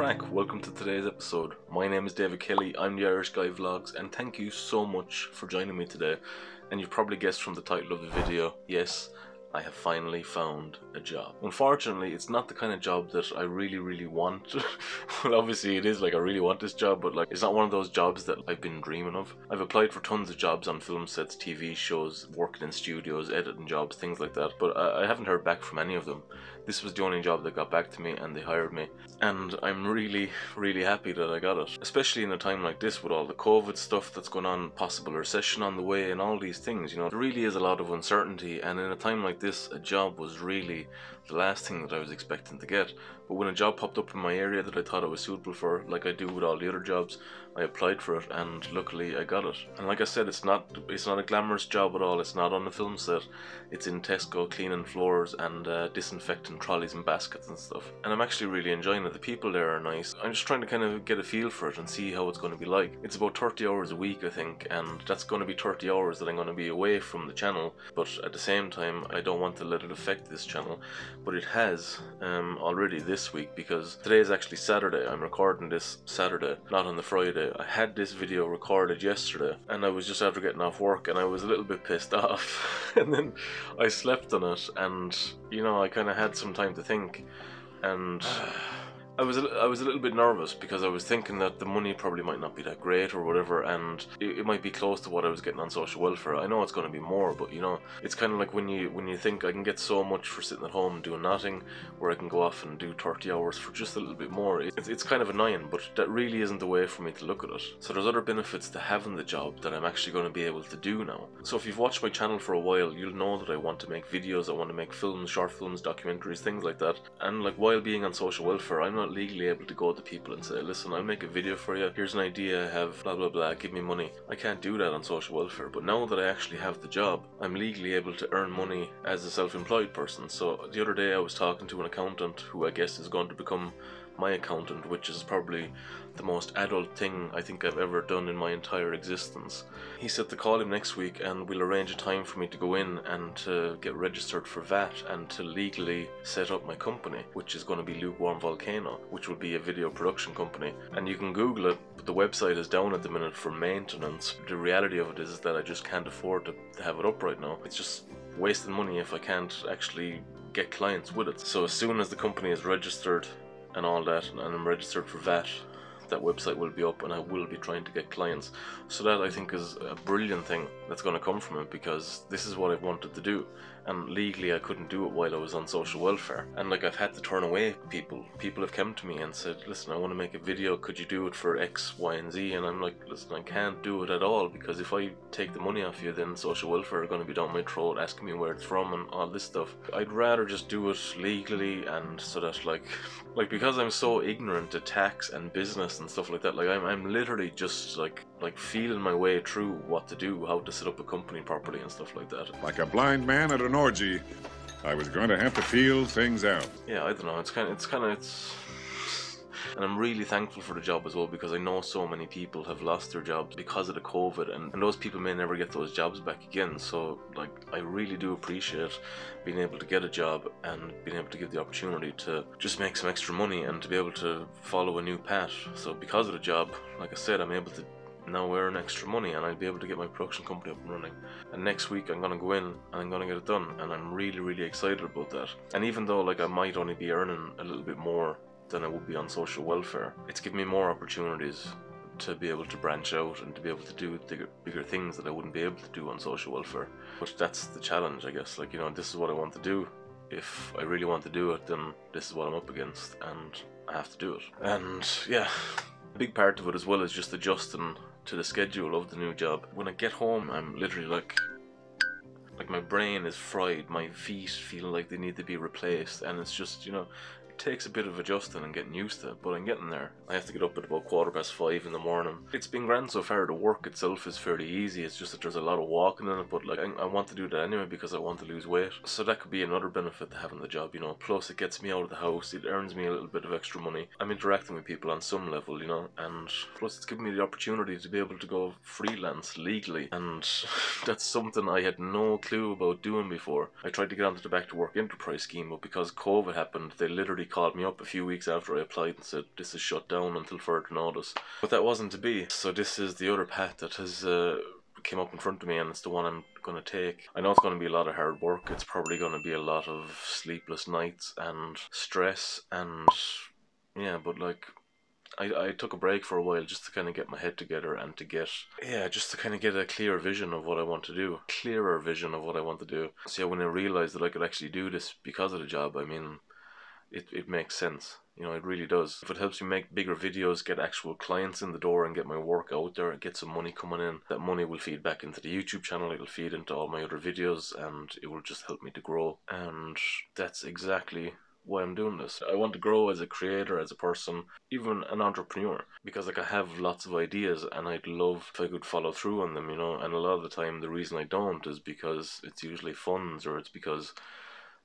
crack, welcome to today's episode. My name is David Kelly, I'm the Irish Guy Vlogs, and thank you so much for joining me today. And you've probably guessed from the title of the video, yes, I have finally found a job. Unfortunately, it's not the kind of job that I really want. Well, obviously it is, like, I really want this job, but like, it's not one of those jobs that I've been dreaming of. I've applied for tons of jobs on film sets, TV shows, working in studios, editing jobs, things like that, but I haven't heard back from any of them. This was the only job that got back to me and they hired me. And I'm really happy that I got it. Especially in a time like this with all the COVID stuff that's going on, possible recession on the way and all these things, you know. There really is a lot of uncertainty, and in a time like this, a job was really the last thing that I was expecting to get. But when a job popped up in my area that I thought I was suitable for, like I do with all the other jobs, I applied for it and luckily I got it. And like I said, it's not a glamorous job at all. It's not on the film set. It's in Tesco cleaning floors and disinfecting trolleys and baskets and stuff. And I'm actually really enjoying it. The people there are nice. I'm just trying to kind of get a feel for it and see how it's going to be like. It's about 30 hours a week, I think, and that's going to be 30 hours that I'm going to be away from the channel. But at the same time, I don't want to let it affect this channel, but it has already this week, because today is actually Saturday. I'm recording this Saturday, not on the Friday. I had this video recorded yesterday and I was just after getting off work and I was a little bit pissed off and then I slept on it, and you know, I kind of had some time to think, and I was a little bit nervous because I was thinking that the money probably might not be that great or whatever, and it might be close to what I was getting on social welfare. I know it's going to be more, but you know, it's kind of like when you think I can get so much for sitting at home doing nothing, where I can go off and do 30 hours for just a little bit more. It's kind of annoying, but that really isn't the way for me to look at it. So there's other benefits to having the job that I'm actually going to be able to do now. So if you've watched my channel for a while, you'll know that I want to make videos, I want to make films, short films, documentaries, things like that. And like, while being on social welfare, I'm not legally able to go to people and say, listen, I'll make a video for you, here's an idea I have, blah blah blah, give me money. I can't do that on social welfare, but now that I actually have the job, I'm legally able to earn money as a self-employed person. So the other day I was talking to an accountant who I guess is going to become my accountant, which is probably the most adult thing I think I've ever done in my entire existence. He said to call him next week and we'll arrange a time for me to go in and to get registered for VAT and to legally set up my company, which is going to be Lukewarm Volcano, which will be a video production company. And you can Google it, but the website is down at the minute for maintenance. The reality of it is that I just can't afford to have it up right now. It's just wasting money if I can't actually get clients with it. So as soon as the company is registered and all that, and I'm registered for VAT, that website will be up and I will be trying to get clients. So that, I think, is a brilliant thing that's going to come from it, because this is what I've wanted to do, and legally I couldn't do it while I was on social welfare. And like, I've had to turn away people. People have come to me and said, listen, I want to make a video, could you do it for X, Y and Z? And I'm like, listen, I can't do it at all, because if I take the money off you, then social welfare are going to be down my throat asking me where it's from and all this stuff. I'd rather just do it legally, and so that like because I'm so ignorant to tax and business and stuff like that, like I'm literally just like feeling my way through what to do, how to set up a company properly and stuff like that. Like a blind man at an orgy, I was going to have to feel things out. Yeah, I don't know, it's and I'm really thankful for the job as well, because I know so many people have lost their jobs because of the COVID, and those people may never get those jobs back again. So like, I really do appreciate being able to get a job and being able to give the opportunity to just make some extra money and to be able to follow a new path. So because of the job, like I said, I'm able to now earn extra money and I'll be able to get my production company up and running. And next week I'm gonna go in and I'm gonna get it done, and I'm really excited about that. And even though like I might only be earning a little bit more than I would be on social welfare, it's given me more opportunities to be able to branch out and to be able to do bigger things that I wouldn't be able to do on social welfare. But that's the challenge, I guess. Like, you know, this is what I want to do. If I really want to do it, then this is what I'm up against, and I have to do it. And yeah, a big part of it as well is just adjusting to the schedule of the new job. When I get home, I'm literally like my brain is fried, my feet feel like they need to be replaced, and it's just, you know, takes a bit of adjusting and getting used to it, but I'm getting there. I have to get up at about 5:15 in the morning. It's been grand so far. The work itself is fairly easy, it's just that there's a lot of walking in it, but like I want to do that anyway because I want to lose weight. So that could be another benefit to having the job, you know. Plus it gets me out of the house, it earns me a little bit of extra money. I'm interacting with people on some level, you know, and plus it's given me the opportunity to be able to go freelance legally, and that's something I had no clue about doing before. I tried to get onto the back to work enterprise scheme, but because COVID happened, they literally called me up a few weeks after I applied and said this is shut down until further notice. But that wasn't to be, so this is the other path that has came up in front of me, and it's the one I'm going to take. I know it's going to be a lot of hard work, it's probably going to be a lot of sleepless nights and stress, and yeah, but like I took a break for a while just to kind of get my head together and to get, yeah, just to kind of get a clearer vision of what I want to do. So yeah, when I realised that I could actually do this because of the job, I mean, it makes sense. You know, it really does. If it helps me make bigger videos, get actual clients in the door and get my work out there and get some money coming in, that money will feed back into the YouTube channel, it'll feed into all my other videos, and it will just help me to grow. And that's exactly why I'm doing this. I want to grow as a creator, as a person, even an entrepreneur, because like I have lots of ideas and I'd love if I could follow through on them, you know, and a lot of the time the reason I don't is because it's usually funds, or it's because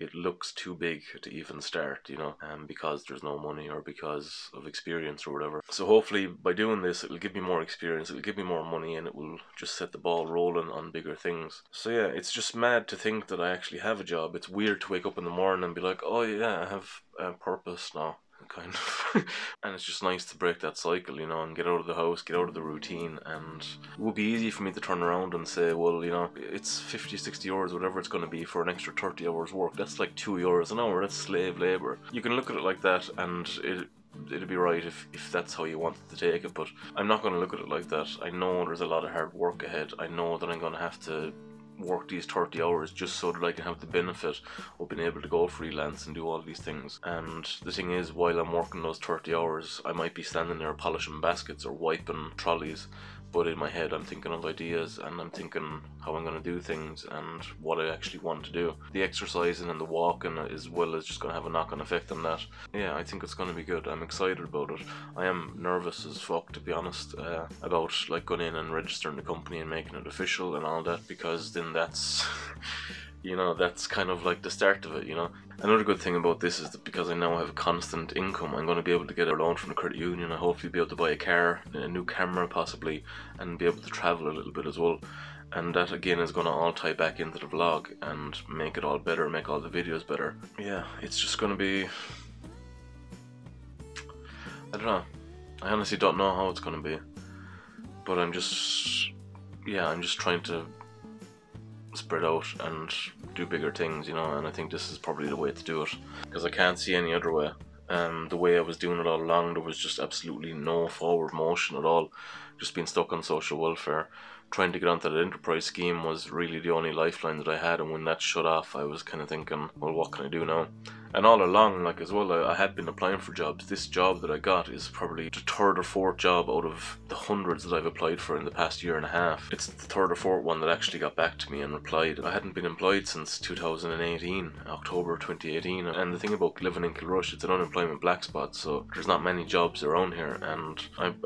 it looks too big to even start, you know, and because there's no money or because of experience or whatever. So hopefully by doing this it'll give me more experience, it'll give me more money, and it will just set the ball rolling on bigger things. So yeah, it's just mad to think that I actually have a job. It's weird to wake up in the morning and be like, oh yeah, I have a purpose now, kind of. And it's just nice to break that cycle, you know, and get out of the house, get out of the routine. And it would be easy for me to turn around and say, well, you know, it's 50-60 euros, whatever it's going to be, for an extra 30 hours work. That's like 2 euros an hour, that's slave labour. You can look at it like that, and it'd be right if that's how you wanted to take it, but I'm not going to look at it like that. I know there's a lot of hard work ahead. I know that I'm going to have to work these 30 hours just so that I can have the benefit of being able to go freelance and do all these things. And the thing is, while I'm working those 30 hours, I might be standing there polishing baskets or wiping trolleys, but in my head I'm thinking of ideas, and I'm thinking how I'm going to do things and what I actually want to do. The exercising and the walking as well is just going to have a knock-on effect on that. Yeah, I think it's going to be good. I'm excited about it. I am nervous as fuck, to be honest, about like going in and registering the company and making it official and all that, because then that's you know, that's kind of like the start of it, you know. Another good thing about this is that because I now have a constant income, I'm going to be able to get a loan from the credit union. I hopefully be able to buy a car, a new camera possibly, and be able to travel a little bit as well. And that again is going to all tie back into the vlog and make it all better, make all the videos better. Yeah, it's just going to be, I don't know. I honestly don't know how it's going to be. But I'm just, yeah, I'm just trying to spread out and do bigger things, you know, and I think this is probably the way to do it, because I can't see any other way. The way I was doing it all along, there was just absolutely no forward motion at all, just being stuck on social welfare. Trying to get onto that enterprise scheme was really the only lifeline that I had, and when that shut off I was kind of thinking, well, what can I do now? And all along, like as well, I had been applying for jobs. This job that I got is probably the third or fourth job out of the hundreds that I've applied for in the past year and a half. It's the third or fourth one that actually got back to me and replied. I hadn't been employed since 2018, October 2018. And the thing about living in Kilrush, it's an unemployment black spot, so there's not many jobs around here, and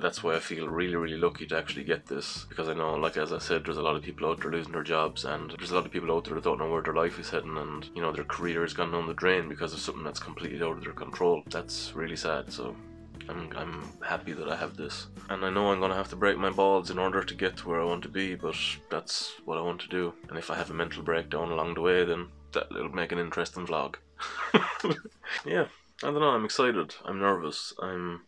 that's why I feel really, really lucky to actually get this, because I know, like as I said, there's a lot of people out there losing their jobs, and there's a lot of people out there that don't know where their life is heading, and you know, their career has gone down the drain because of something that's completely out of their control. That's really sad. So I'm happy that I have this, and I know I'm gonna have to break my balls in order to get to where I want to be, but that's what I want to do. And if I have a mental breakdown along the way, then that'll make an interesting vlog. Yeah, I don't know, I'm excited, I'm nervous, I'm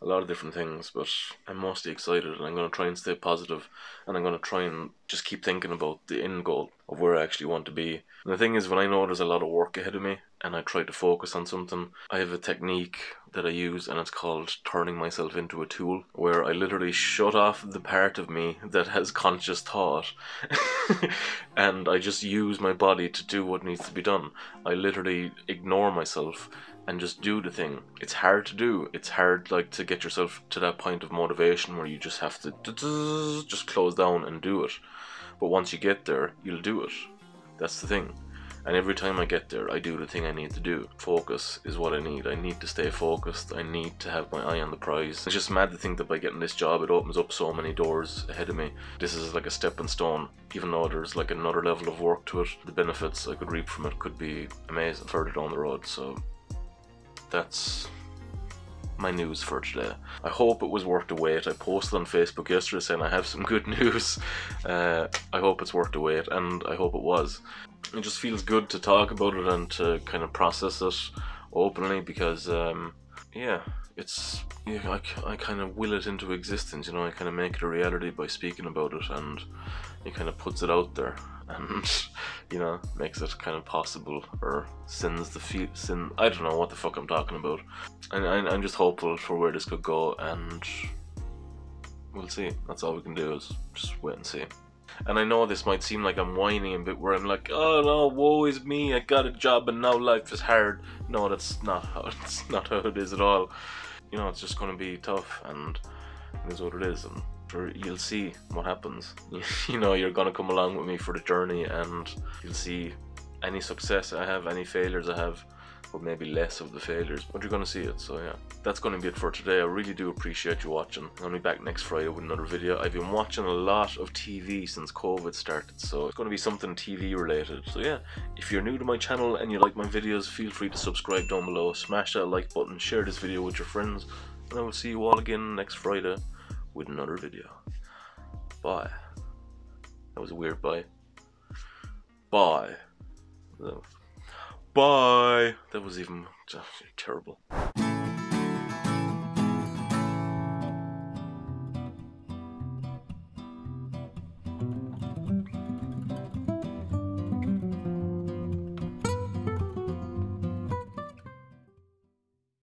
a lot of different things, but I'm mostly excited, and I'm going to try and stay positive, and I'm going to try and just keep thinking about the end goal of where I actually want to be. And the thing is, when I know there's a lot of work ahead of me and I try to focus on something, I have a technique that I use, and it's called turning myself into a tool, where I literally shut off the part of me that has conscious thought and I just use my body to do what needs to be done. I literally ignore myself and just do the thing. It's hard to do. It's hard, like, to get yourself to that point of motivation where you just have to just close down and do it. But once you get there, you'll do it. That's the thing. And every time I get there, I do the thing I need to do. Focus is what I need. I need to stay focused. I need to have my eye on the prize. It's just mad to think that by getting this job, it opens up so many doors ahead of me. This is like a stepping stone. Even though there's like another level of work to it, the benefits I could reap from it could be amazing further down the road. So that's my news for today. I hope it was worth the wait. I posted on Facebook yesterday saying I have some good news. I hope it's worth the wait, and I hope it was. It just feels good to talk about it and to kind of process it openly, because yeah, it's I kind of will it into existence, you know. I kind of make it a reality by speaking about it, and it kind of puts it out there, and you know, makes it kind of possible, or sends the feel. I don't know what the fuck I'm talking about, and I'm just hopeful for where this could go, and we'll see. That's all we can do, is just wait and see. And I know this might seem like I'm whining a bit, where I'm like, oh no, woe is me, I got a job and now life is hard. No, that's not how, it's not how it is at all. You know, it's just going to be tough, and it is what it is, and you'll see what happens. You know, you're going to come along with me for the journey, and you'll see any success I have, any failures I have, or maybe less of the failures, but you're going to see it. So yeah, that's going to be it for today. I really do appreciate you watching. I'll be back next Friday with another video. I've been watching a lot of TV since COVID started, so it's going to be something TV related. So yeah, if you're new to my channel and you like my videos, feel free to subscribe down below, smash that like button, share this video with your friends, and I will see you all again next Friday with another video. Bye. That was a weird bye. Bye. Bye. That was even terrible.